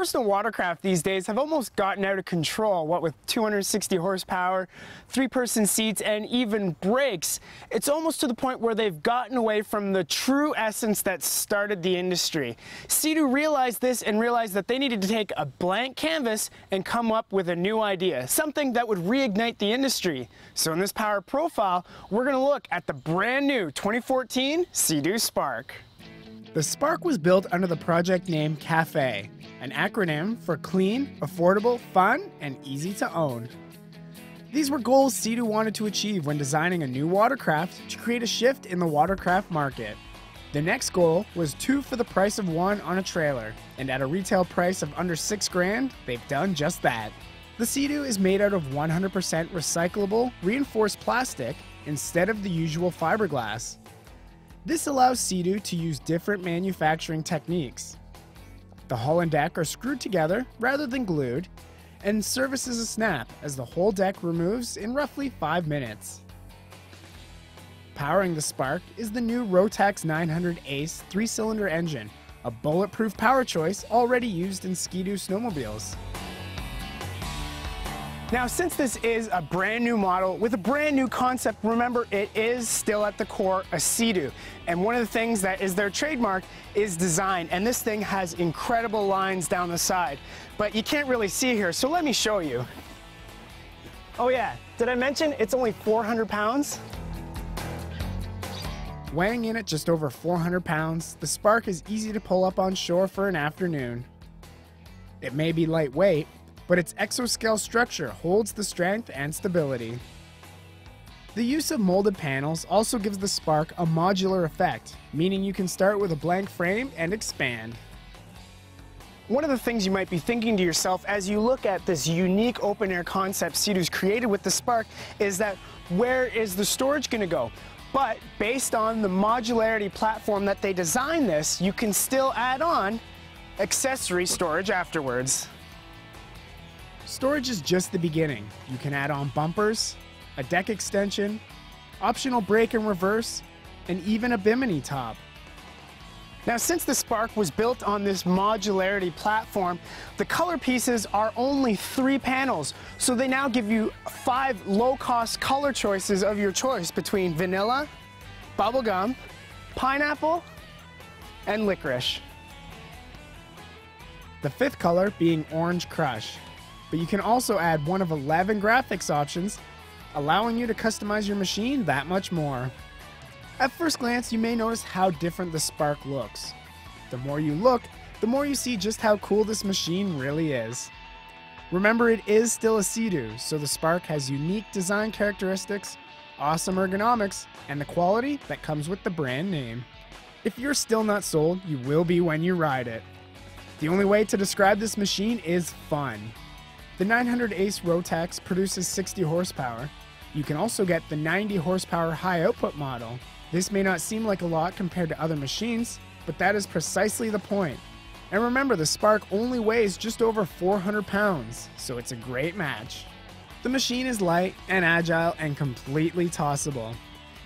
Personal watercraft these days have almost gotten out of control. What with 260 horsepower, three-person seats, and even brakes, it's almost to the point where they've gotten away from the true essence that started the industry. Sea-Doo realized this and realized that they needed to take a blank canvas and come up with a new idea, something that would reignite the industry. So in this power profile, we're going to look at the brand new 2014 Sea-Doo Spark. The Spark was built under the project name CAFE, an acronym for clean, affordable, fun, and easy to own. These were goals Sea-Doo wanted to achieve when designing a new watercraft to create a shift in the watercraft market. The next goal was 2 for the price of 1 on a trailer, and at a retail price of under $6,000, they've done just that. The Sea-Doo is made out of 100% recyclable, reinforced plastic instead of the usual fiberglass. This allows Sea-Doo to use different manufacturing techniques. The hull and deck are screwed together rather than glued and serves as a snap as the whole deck removes in roughly 5 minutes. Powering the Spark is the new Rotax 900 Ace 3-cylinder engine, a bulletproof power choice already used in Ski-Doo snowmobiles. Now, since this is a brand new model with a brand new concept, remember it is still at the core a Sea-Doo. And one of the things that is their trademark is design. And this thing has incredible lines down the side, but you can't really see here. So let me show you. Oh yeah, did I mention it's only 400 pounds? Weighing in at just over 400 pounds, the Spark is easy to pull up on shore for an afternoon. It may be lightweight, but its exoscale structure holds the strength and stability. The use of molded panels also gives the Spark a modular effect, meaning you can start with a blank frame and expand. One of the things you might be thinking to yourself as you look at this unique open-air concept Sea-Doo's created with the Spark is that where is the storage going to go? But based on the modularity platform that they designed this, you can still add on accessory storage afterwards. Storage is just the beginning. You can add on bumpers, a deck extension, optional brake and reverse, and even a bimini top. Now, since the Spark was built on this modularity platform, the color pieces are only 3 panels, so they now give you 5 low-cost color choices of your choice between vanilla, bubblegum, pineapple, and licorice. The 5th color being Orange Crush. But you can also add one of 11 graphics options, allowing you to customize your machine that much more. At first glance, you may notice how different the Spark looks. The more you look, the more you see just how cool this machine really is. Remember, it is still a Sea-Doo, so the Spark has unique design characteristics, awesome ergonomics, and the quality that comes with the brand name. If you're still not sold, you will be when you ride it. The only way to describe this machine is fun. The 900 Ace Rotax produces 60 horsepower. You can also get the 90 horsepower high output model. This may not seem like a lot compared to other machines, but that is precisely the point. And remember, the Spark only weighs just over 400 pounds, so it's a great match. The machine is light and agile and completely tossable.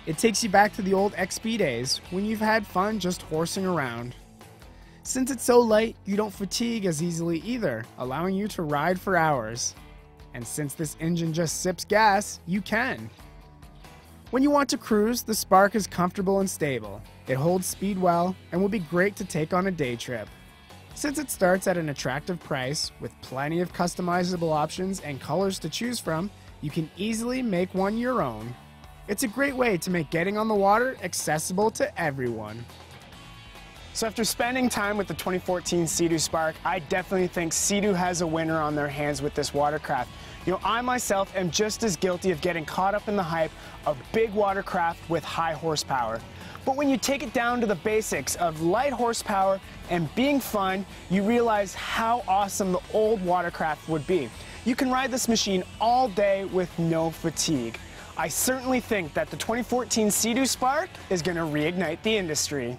It takes you back to the old XP days when you've had fun just horsing around. Since it's so light, you don't fatigue as easily either, allowing you to ride for hours. And since this engine just sips gas, you can. When you want to cruise, the Spark is comfortable and stable. It holds speed well and will be great to take on a day trip. Since it starts at an attractive price with plenty of customizable options and colors to choose from, you can easily make one your own. It's a great way to make getting on the water accessible to everyone. So after spending time with the 2014 Sea-Doo Spark, I definitely think Sea-Doo has a winner on their hands with this watercraft. You know, I myself am just as guilty of getting caught up in the hype of big watercraft with high horsepower. But when you take it down to the basics of light horsepower and being fun, you realize how awesome the old watercraft would be. You can ride this machine all day with no fatigue. I certainly think that the 2014 Sea-Doo Spark is going to reignite the industry.